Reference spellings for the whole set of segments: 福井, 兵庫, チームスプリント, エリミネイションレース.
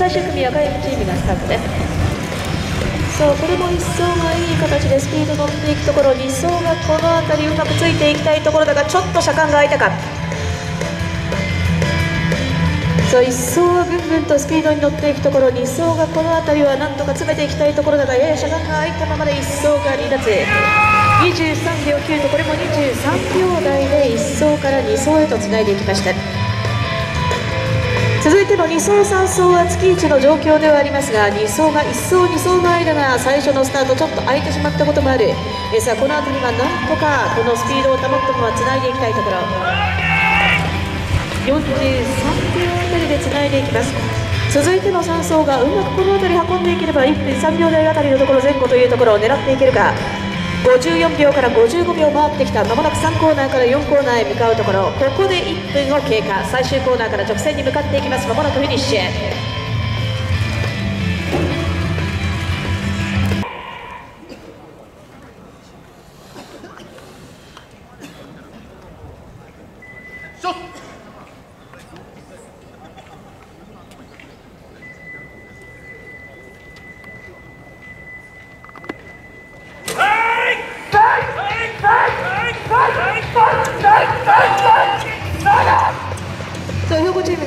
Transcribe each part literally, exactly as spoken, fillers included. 最終組は赤いチームがスタートです。そう、これもいっそうがいい形でスピード乗っていくところ、にそうがこの辺りうまくついていきたいところだが、ちょっと車間が空いたか。そう、いっ走はぐんぐんとスピードに乗っていくところ、に走がこの辺りはなんとか詰めていきたいところだが、やや車間が空いたままでいっ走が離脱、にじゅうさんびょうきゅうとこれもにじゅうさんびょうだいでいっ走からに走へとつないでいきました。続いてのに走さん走は月一の状況ではありますが、に走がいっ走に走の間が最初のスタートちょっと空いてしまったこともある。えさあこの辺りはなんとかこのスピードを保ったままつないでいきたいところ、よんじゅうさんびょうあたりでつないでいきます。続いてのさん走がうまくこの辺り運んでいければいっぷんさんびょうだいあたりのところ前後というところを狙っていけるか。ごじゅうよんびょうからごじゅうごびょう回ってきた。まもなくさんコーナーからよんコーナーへ向かうところ、ここでいっぷんを経過。最終コーナーから直線に向かっていきます。まもなくフィニッシュへ。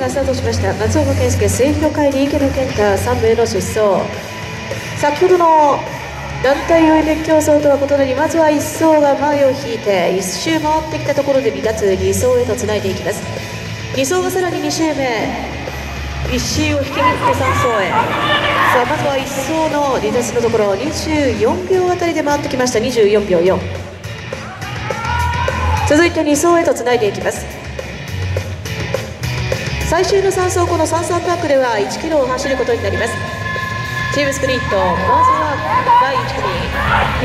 スタートしました。松岡健介、末広海里、池野健太さん名の出走。先ほどの団体追い別競争とは異なり、まずはいっ走が前を引いていっ周回ってきたところで離脱、に走へとつないでいきます。に走がさらにに周目、いっ周を引き抜いてさん走へ。さあまずはいっ走の離脱のところ、にじゅうよんびょうあたりで回ってきました。にじゅうよんびょうよん。続いてに走へとつないでいきます。最終のさん走、このさん走パークではいちキロを走ることになります。チームスプリント、まずはだいいち組、に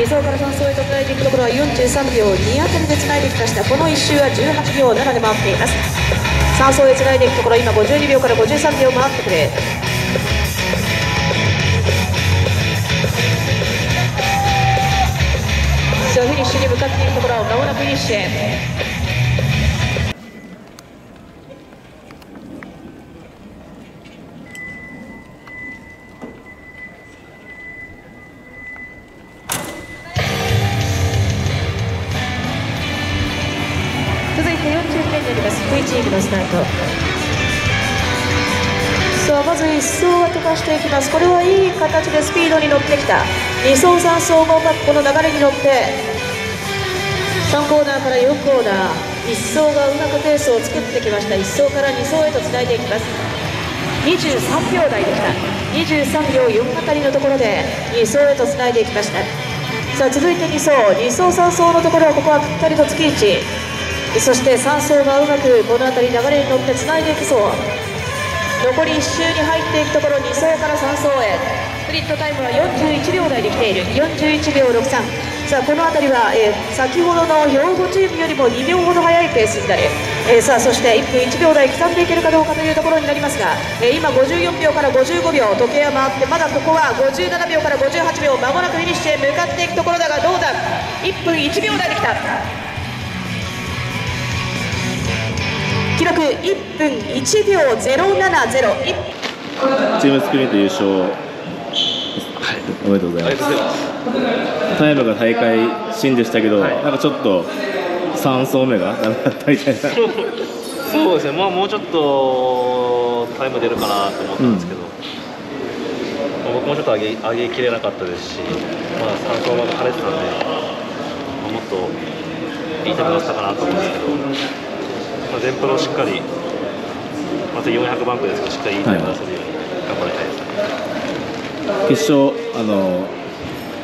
走からさん走へとつないでいくところはよんじゅうさんびょうにあたりでつないできました。このいっ周はじゅうはちびょうななで回っています。さん走へつないでいくところ、今ごじゅうにびょうからごじゅうさんびょう回ってくる。フィニッシュに向かっていくところ、まもなくフィニッシュへ。そう、まずいっ走は飛ばしていきます。これはいい形でスピードに乗ってきた。に走さん走もうまくこの流れに乗ってさんコーナーからよんコーナー、いっ走がうまくペースを作ってきました。いっ走からに走へとつないでいきます。にじゅうさんびょうだいできた。にじゅうさんびょうよんあたりのところでに走へとつないでいきました。さあ続いてに走、に走さん走のところはここはぴったりと月いち、そしてさん走がうまくこの辺り流れに乗ってつないでいくそう。残りいっ周に入っていくところ、に走からさん走へ。スプリットタイムはよんじゅういちびょうだいできている。よんじゅういちびょうろくさん。さあこの辺りは、えー、先ほどの兵庫チームよりもにびょうほど速いペースになる、えー、さあそしていっぷんいちびょうだい刻んでいけるかどうかというところになりますが、えー、今ごじゅうよんびょうからごじゅうごびょう、時計は回ってまだここはごじゅうななびょうからごじゅうはちびょう、まもなくフィニッシュへ向かっていくところだが、どうだ、いっぷんいちびょうだいできた。記録いっぷんいちびょうゼロななゼロ。チームスプリント優勝、はい、おめでとうございます。タイムが大会新でしたけど、はい、なんかちょっとさん走目がダメだったみたいな。そうですね、まあ、もうちょっとタイム出るかなと思ったんですけど、うん、僕もちょっと上げ、上げきれなかったですし、まあ、さん走まで晴れてたんで、まあ、もっといいタイムだったかなと思うんですけど、前プロしっかり、またよんひゃくバンクですけど、しっかりいいタイム出せるように頑張りたいです。はい、決勝、あの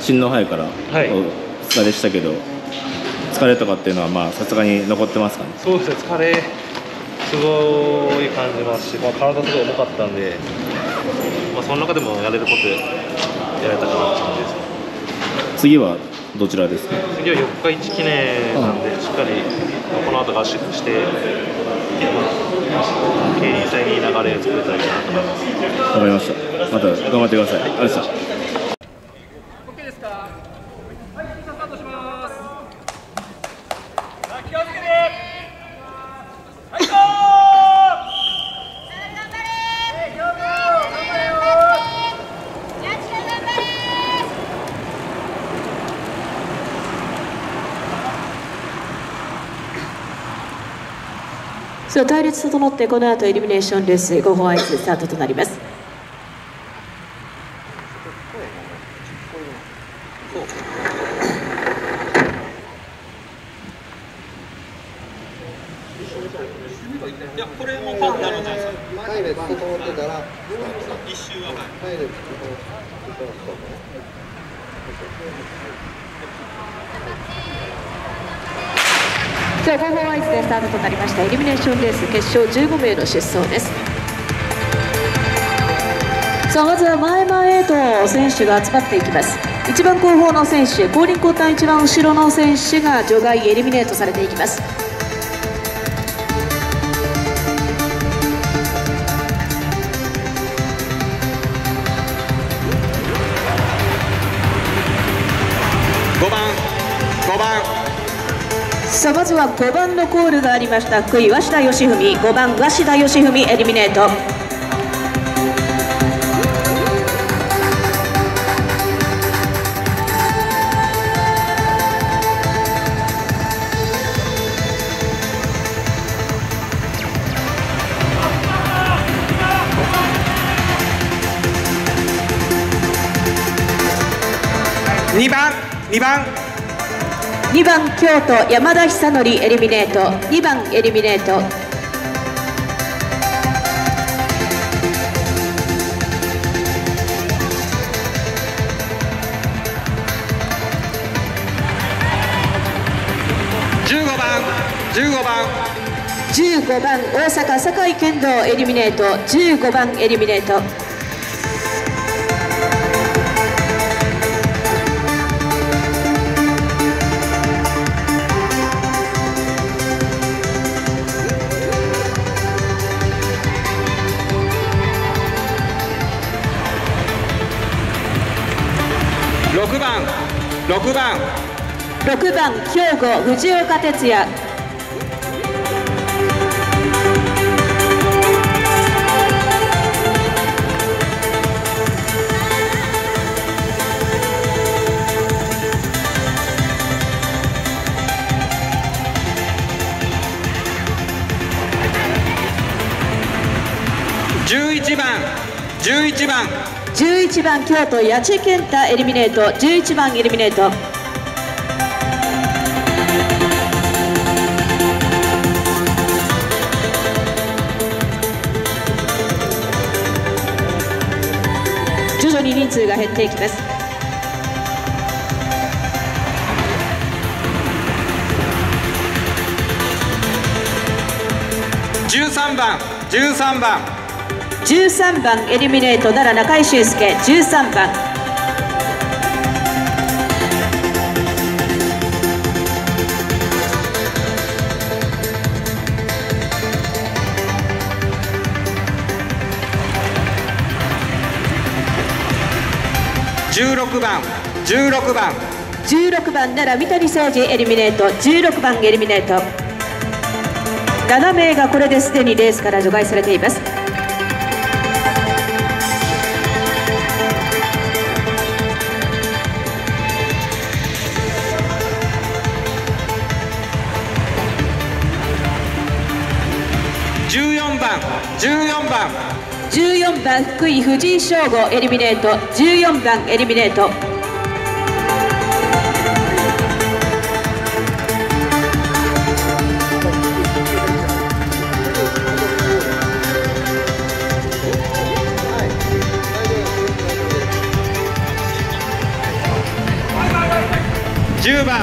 新の杯からお疲れしたけど、はい、疲れとかっていうのは、さすがに残ってますかね。そうですね、疲れ、すごい感じますし、まあ、体、すごい重かったんで、まあ、その中でもやれることやれたかなって感じです。次はどちらですか。次は四日市記念なんで、しっかりこの後合宿して、経営際に流れを作れたらいいなと思います。わかりました。また頑張ってください。ありがとうございました。はい、その隊列整ってこの後エリミネーションレースごほん合図スタートとなります。いやこれもパンダのじゃないですか。隊列整ってから一周は隊列整ってじゃあごほん合図でスタートとなりましたエリミネーションレース決勝じゅうご名の出走です。さあまずは前々へと選手が集まっていきます。一番後方の選手、後輪交代一番後ろの選手が除外エリミネートされていきます。さあまずはごばんのコールがありました。福井鷲田義文、ごばん鷲田義文エリミネート。にばんにばんにばん京都山田久則エリミネート、にばんエリミネート。じゅうごばんじゅうごばんじゅうごばん大阪堺剣道エリミネート、じゅうごばんエリミネート。ろくばんろくばんろくばん兵庫藤岡哲也。じゅういちばんじゅういちばんじゅういちばん京都谷地健太エリミネート、じゅういちばんエリミネート。徐々に人数が減っていきます。じゅうさんばんじゅうさんばんじゅうさんばんエリミネート奈良中井修介じゅうさんばん。じゅうろくばんじゅうろくばんじゅうろくばん奈良三谷誠司エリミネートじゅうろくばんエリミネート。なな名がこれですでにレースから除外されています。じゅうよんばんじゅうよんばん福井藤井翔吾エリミネートじゅうよんばんエリミネート。じゅうばん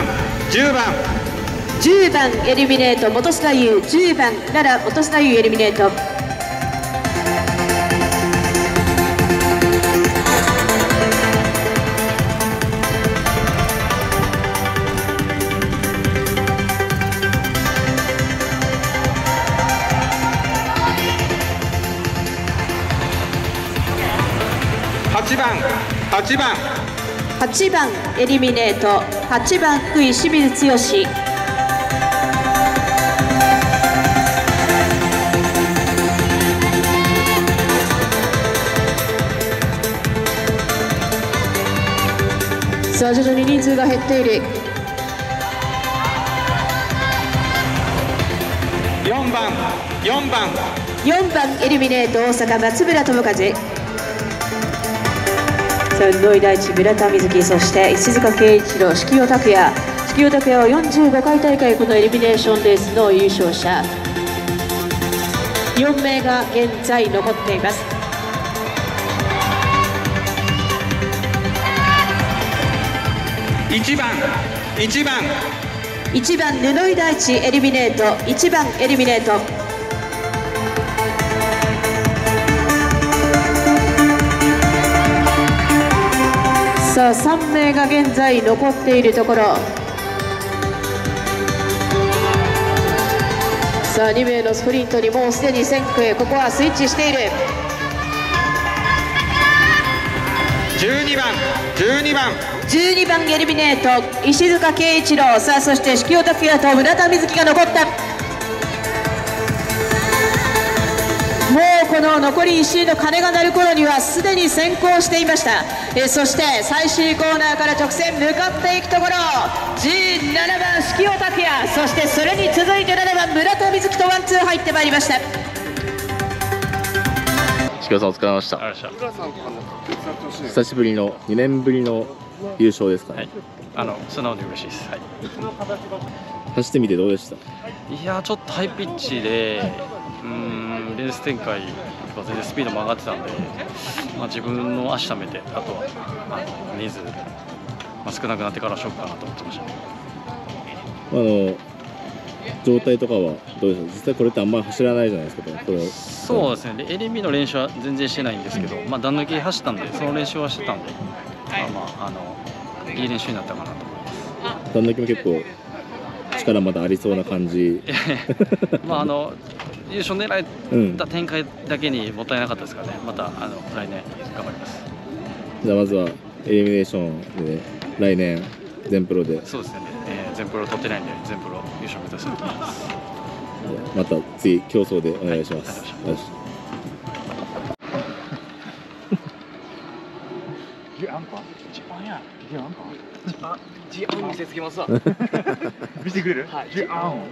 じゅうばんじゅうばんエリミネート本須田優じゅうばん奈良本須田優エリミネート。はちばんはちばんはちばんエリミネートはちばん福井清水剛。さあ徐々に人数が減っている。よんばんよんばんよんばんイルミネート大阪松村友和、土井大地、村田瑞希、そして石塚圭一郎、式尾拓也式尾拓也はよんじゅうごかい大会このイルミネーションレースの優勝者よんめいが現在残っています。いちばんいちばんいちばん布井大地エリミネート、いちばんエリミネート、さあさんめいが現在残っているところ、さあにめいのスプリントにもうすでに先駆、ここはスイッチしている。じゅうにばんじゅうにばんじゅうにばんエルミネート石塚圭一郎、さあそして式尾拓也と村田瑞希が残った。もうこの残りいっしゅうの鐘が鳴る頃にはすでに先行していました。えそして最終コーナーから直線向かっていくところ、じゅうななばん式尾拓也、そしてそれに続いてななばん村田瑞希とワンツー入ってまいりました。式尾さんお疲れ様でした。久しぶりのにねんぶりの優勝ですかね。はい、あの素直に嬉しいです。はい、走ってみてどうでした？いやー、ちょっとハイピッチで、うーん、レース展開は全然スピードも上がってたんで、まあ、自分の足ためて、あとはあの人数、まあ、少なくなってからしようかなと思ってました。あの状態とかはどうでしょう。実際これってあんまり走らないじゃないですか。これそうですね。エルエムの練習は全然してないんですけど、まあ段抜け走ったんで、その練習はしてたんで、まあまああのいい練習になったかなと思います。段抜けも結構力まだありそうな感じ。まああの優勝狙えた展開だけにもったいなかったですからね。またあの来年頑張ります。じゃあまずはエリミネーションで来年全プロで。そうですね。全プロ取ってないんで全プロ優勝目指したいと思います。また次競争でお願いします。はいあ、ジアン見せつけますわ。見せてくれる？はい。ジアン。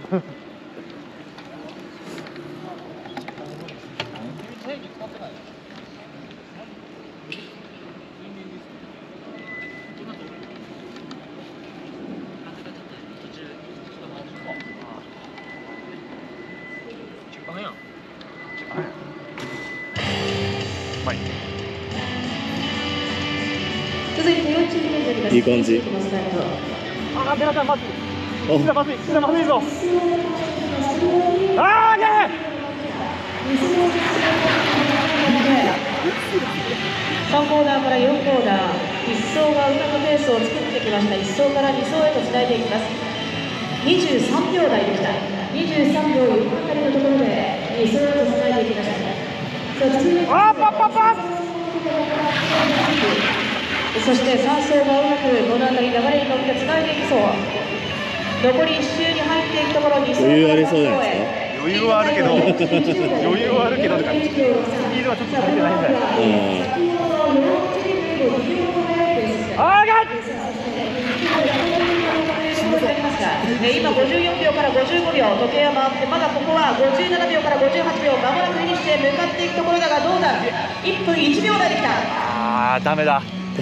いい感じ。ああ、ベラさん、まずい。ああ、まずい、まずいぞ。ああ、げえ。さんコーナーからよんコーナー、いっ走がうまくペースを作ってきました。いっ走からに走へとつないでいきます。にじゅうさんびょう台でした。にじゅうさんびょうよんあたりのところで、に走へとつないでいきました。ああ、パッパッパッ。そしてさん走がうまくこの辺り流れに乗ってつないでいきそう。残りいっ周に入っていくところに余裕ありそうじゃないですか。余裕はあるけど余裕はあるけどとかスピードはちょっと入ってないんだよ。あがっ今ごじゅうよんびょうからごじゅうごびょう、時計は回ってまだここはごじゅうななびょうからごじゅうはちびょう、まもなくフィニッシュへ向かっていくところだが、どうだいっぷんいちびょう台できた。ああ、ダメだ。記